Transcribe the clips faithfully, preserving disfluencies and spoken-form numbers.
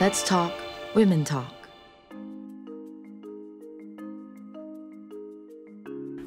Let's talk, women talk.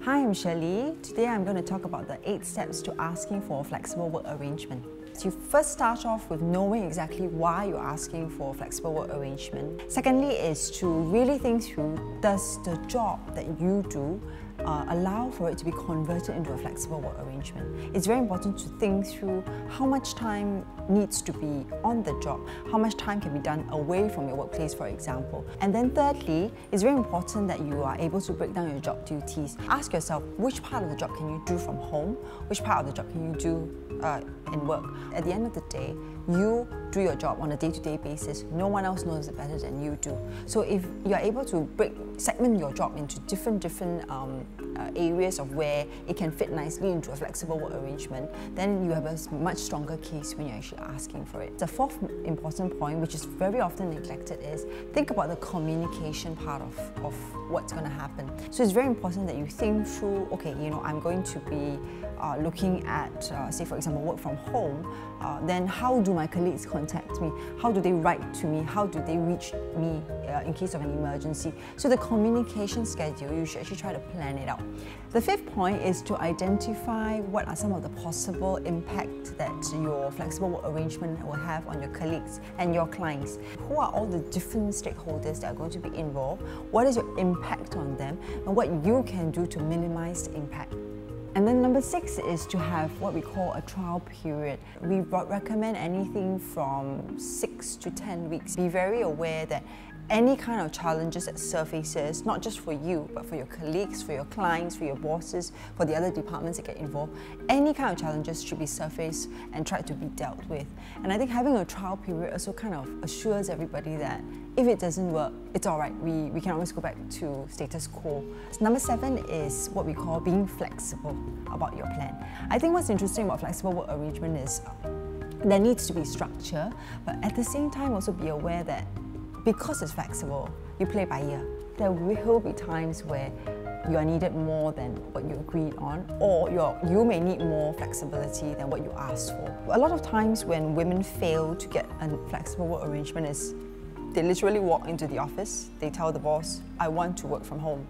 Hi, I'm Sher-Li. Today I'm going to talk about the eight steps to asking for a flexible work arrangement. So you first start off with knowing exactly why you're asking for a flexible work arrangement. Secondly is to really think through, does the job that you do uh, allow for it to be converted into a flexible work arrangement? It's very important to think through how much time needs to be on the job, how much time can be done away from your workplace, for example. And then thirdly, it's very important that you are able to break down your job duties. Ask yourself, which part of the job can you do from home? Which part of the job can you do uh, in work? At the end of the day, you do your job on a day-to-day basis. No one else knows it better than you do. So if you're able to break, segment your job into different, different um, uh, areas of where it can fit nicely into a flexible work arrangement, then you have a much stronger case when you're actually asking for it. The fourth important point, which is very often neglected, is think about the communication part of, of what's going to happen. So it's very important that you think through, okay, you know, I'm going to be uh, looking at, uh, say for example, work from home, uh, then how do my colleagues contact me? How do they write to me? How do they reach me uh, in case of an emergency? So the communication schedule, you should actually try to plan it out. The fifth point is to identify what are some of the possible impacts that your flexible work arrangement will have on your colleagues and your clients. Who are all the different stakeholders that are going to be involved? What is your impact on them? And what you can do to minimize the impact. And then number six is to have what we call a trial period. We recommend anything from six to ten weeks. Be very aware that any kind of challenges that surfaces, not just for you, but for your colleagues, for your clients, for your bosses, for the other departments that get involved, any kind of challenges should be surfaced and tried to be dealt with. And I think having a trial period also kind of assures everybody that if it doesn't work, it's all right. We, we can always go back to status quo. Number seven is what we call being flexible about your plan. I think what's interesting about flexible work arrangement is there needs to be structure, but at the same time also be aware that because it's flexible, you play by ear. There will be times where you are needed more than what you agreed on, or you're, you may need more flexibility than what you asked for. A lot of times when women fail to get a flexible work arrangement is they literally walk into the office, they tell the boss, I want to work from home.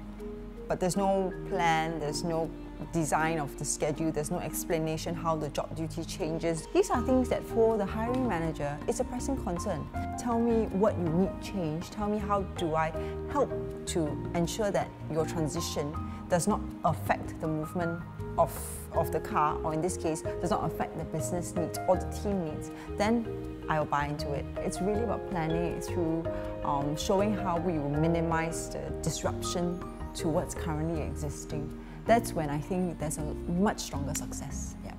But there's no plan, there's no design of the schedule, there's no explanation how the job duty changes. These are things that for the hiring manager, it's a pressing concern. Tell me what you need change, tell me how do I help to ensure that your transition does not affect the movement of, of the car, or in this case, does not affect the business needs or the team needs. Then I'll buy into it. It's really about planning it through, um, showing how we will minimize the disruption to what's currently existing. That's when I think there's a much stronger success. Yeah.